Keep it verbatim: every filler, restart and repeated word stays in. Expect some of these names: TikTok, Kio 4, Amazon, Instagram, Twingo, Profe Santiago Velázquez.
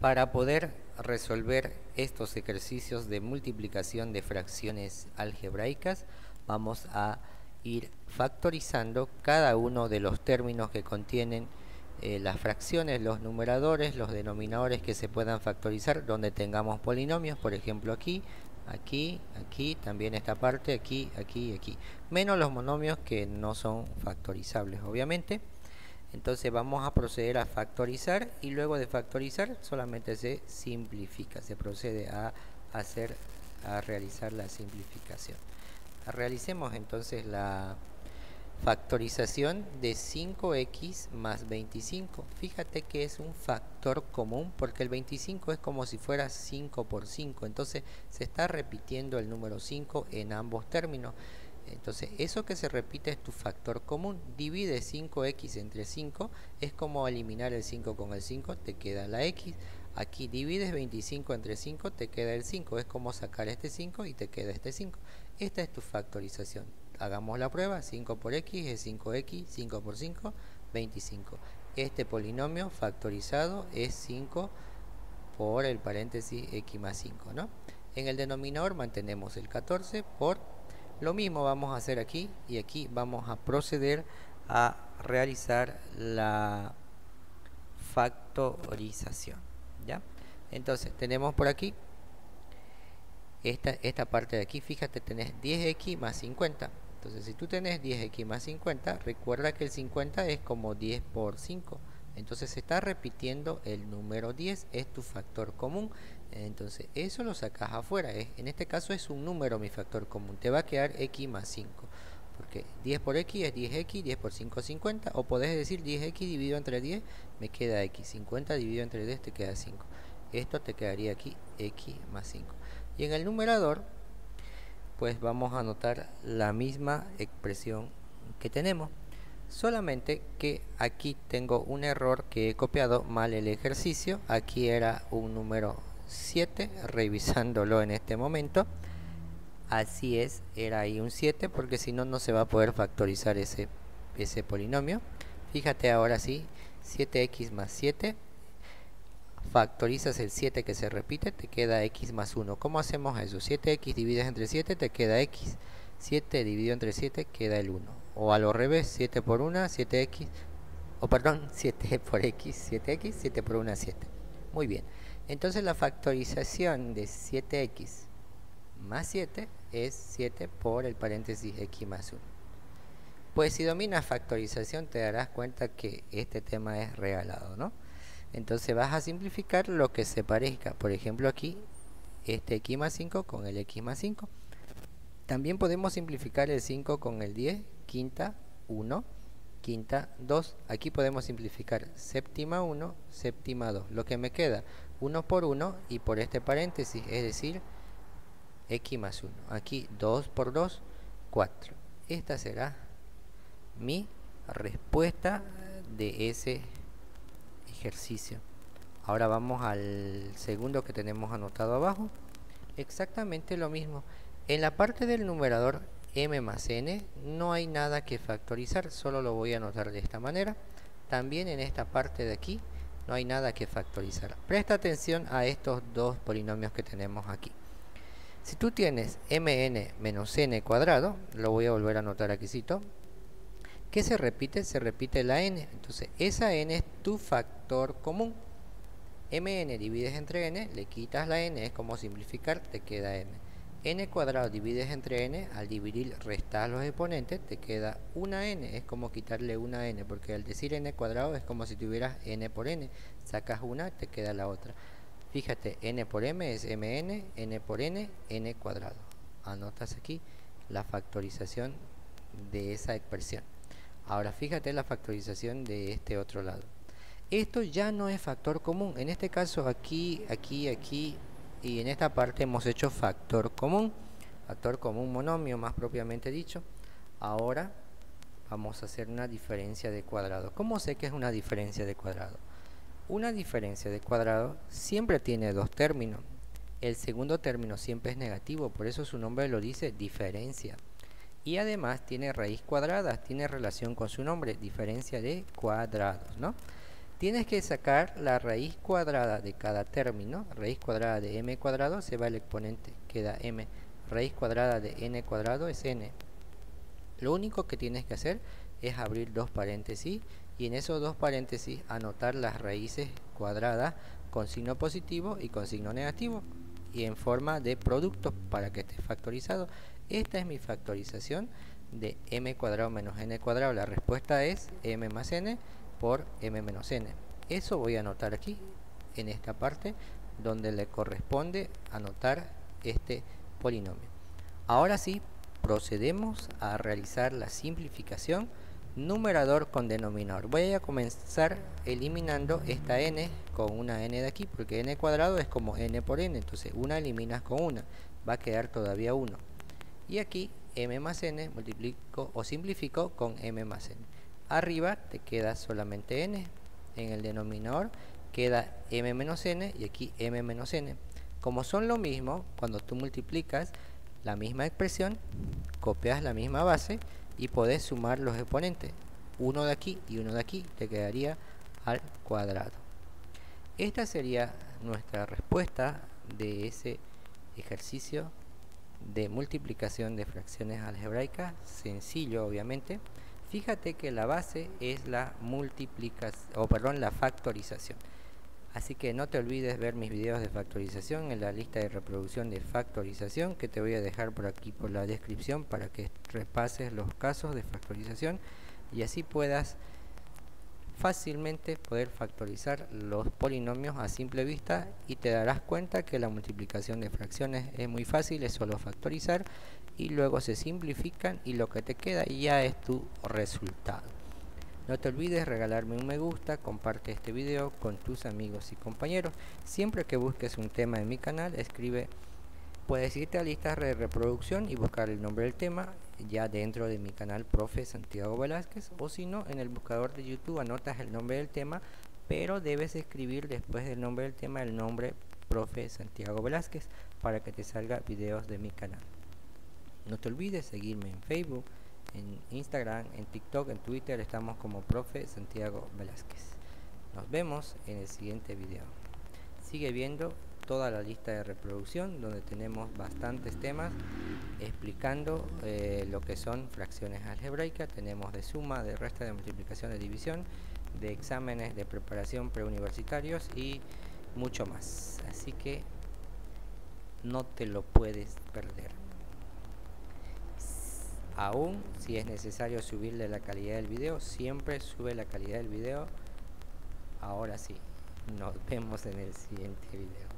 Para poder resolver estos ejercicios de multiplicación de fracciones algebraicas, vamos a ir factorizando cada uno de los términos que contienen eh, las fracciones, los numeradores, los denominadores que se puedan factorizar donde tengamos polinomios, por ejemplo aquí, aquí, aquí, también esta parte, aquí, aquí, aquí, menos los monomios que no son factorizables, obviamente. Entonces vamos a proceder a factorizar y luego de factorizar solamente se simplifica, se procede a hacer, a realizar la simplificación. Realicemos entonces la factorización de cinco x más veinticinco. Fíjate que es un factor común porque el veinticinco es como si fuera cinco por cinco, entonces se está repitiendo el número cinco en ambos términos. Entonces eso que se repite es tu factor común. Divide cinco x entre cinco, es como eliminar el cinco con el cinco, te queda la x. Aquí divides veinticinco entre cinco, te queda el cinco, es como sacar este cinco y te queda este cinco. Esta es tu factorización. Hagamos la prueba. cinco por x es cinco x, cinco por cinco, veinticinco. Este polinomio factorizado es cinco por el paréntesis x más cinco, ¿no? En el denominador mantenemos el catorce por... Lo mismo vamos a hacer aquí y aquí vamos a proceder a realizar la factorización, ¿ya? Entonces tenemos por aquí esta, esta parte de aquí, fíjate, tenés diez x más cincuenta. Entonces si tú tenés diez x más cincuenta, recuerda que el cincuenta es como diez por cinco. Entonces se está repitiendo el número diez, es tu factor común. Entonces eso lo sacas afuera, ¿eh? En este caso es un número mi factor común, te va a quedar x más cinco. Porque diez por x es diez x, diez por cinco es cincuenta. O podés decir diez x dividido entre diez, me queda x. cincuenta dividido entre diez te queda cinco. Esto te quedaría aquí x más cinco. Y en el numerador, pues vamos a anotar la misma expresión que tenemos. Solamente que aquí tengo un error que he copiado mal el ejercicio. Aquí era un número siete, revisándolo en este momento. Así es, era ahí un siete, porque si no, no se va a poder factorizar ese, ese polinomio. Fíjate ahora sí, siete x más siete. Factorizas el siete que se repite, te queda x más uno. ¿Cómo hacemos eso? siete x divides entre siete, te queda x. siete dividido entre siete, queda el uno. O al revés, siete por uno, siete x, o perdón, siete por x, siete x, siete por uno, siete. Muy bien, entonces la factorización de siete x más siete es siete por el paréntesis x más uno. Pues si dominas factorización te darás cuenta que este tema es regalado, ¿no? Entonces vas a simplificar lo que se parezca, por ejemplo aquí, este x más cinco con el x más cinco. También podemos simplificar el cinco con el diez. Quinta uno, quinta dos. Aquí podemos simplificar séptima uno, séptima dos. Lo que me queda uno por uno y por este paréntesis, es decir, x más uno. Aquí dos por dos, cuatro. Esta será mi respuesta de ese ejercicio. Ahora vamos al segundo que tenemos anotado abajo. Exactamente lo mismo. En la parte del numerador m más n no hay nada que factorizar, solo lo voy a anotar de esta manera. También en esta parte de aquí no hay nada que factorizar. Presta atención a estos dos polinomios que tenemos aquí. Si tú tienes mn menos n cuadrado, lo voy a volver a anotar aquícito, que se repite, se repite la n, entonces esa n es tu factor común. Mn divides entre n, le quitas la n, es como simplificar, te queda m. N cuadrado divides entre n, al dividir restas los exponentes, te queda una n, es como quitarle una n, porque al decir n cuadrado es como si tuvieras n por n, sacas una, te queda la otra. Fíjate, n por m es mn, n por n, n cuadrado. Anotas aquí la factorización de esa expresión. Ahora fíjate la factorización de este otro lado. Esto ya no es factor común, en este caso aquí, aquí, aquí, y en esta parte hemos hecho factor común, factor común monomio más propiamente dicho. Ahora vamos a hacer una diferencia de cuadrado. ¿Cómo sé que es una diferencia de cuadrado? Una diferencia de cuadrado siempre tiene dos términos. El segundo término siempre es negativo, por eso su nombre lo dice, diferencia. Y además tiene raíz cuadrada, tiene relación con su nombre, diferencia de cuadrados, ¿no? Tienes que sacar la raíz cuadrada de cada término. Raíz cuadrada de m cuadrado, se va el exponente, queda m. Raíz cuadrada de n cuadrado es n. Lo único que tienes que hacer es abrir dos paréntesis y en esos dos paréntesis anotar las raíces cuadradas con signo positivo y con signo negativo y en forma de producto para que esté factorizado. Esta es mi factorización de m cuadrado menos n cuadrado. La respuesta es m más n por m menos n. Eso voy a anotar aquí en esta parte donde le corresponde anotar este polinomio. Ahora sí, procedemos a realizar la simplificación numerador con denominador. Voy a comenzar eliminando esta n con una n de aquí, porque n cuadrado es como n por n, entonces una eliminas con una, va a quedar todavía uno. Y aquí m más n multiplico o simplifico con m más n. Arriba te queda solamente n, en el denominador queda m menos n y aquí m menos n. Como son lo mismo, cuando tú multiplicas la misma expresión, copias la misma base y podés sumar los exponentes, uno de aquí y uno de aquí, te quedaría al cuadrado. Esta sería nuestra respuesta de ese ejercicio de multiplicación de fracciones algebraicas, sencillo obviamente. Fíjate que la base es la multiplicación, o perdón, la factorización. Así que no te olvides ver mis videos de factorización en la lista de reproducción de factorización que te voy a dejar por aquí por la descripción para que repases los casos de factorización y así puedas fácilmente poder factorizar los polinomios a simple vista y te darás cuenta que la multiplicación de fracciones es muy fácil, es solo factorizar y luego se simplifican y lo que te queda ya es tu resultado. No te olvides regalarme un me gusta, comparte este video con tus amigos y compañeros. Siempre que busques un tema en mi canal, escribe, puedes irte a listas de reproducción y buscar el nombre del tema ya dentro de mi canal Profe Santiago Velázquez, o si no, en el buscador de YouTube anotas el nombre del tema, pero debes escribir después del nombre del tema el nombre Profe Santiago Velázquez para que te salga videos de mi canal. No te olvides seguirme en Facebook, en Instagram, en TikTok, en Twitter, estamos como Profe Santiago Velázquez. Nos vemos en el siguiente video. Sigue viendo toda la lista de reproducción donde tenemos bastantes temas explicando eh, lo que son fracciones algebraicas. Tenemos de suma, de resta, de multiplicación, de división, de exámenes de preparación preuniversitarios y mucho más. Así que no te lo puedes perder. Aún si es necesario subirle la calidad del video, siempre sube la calidad del video. Ahora sí, nos vemos en el siguiente video.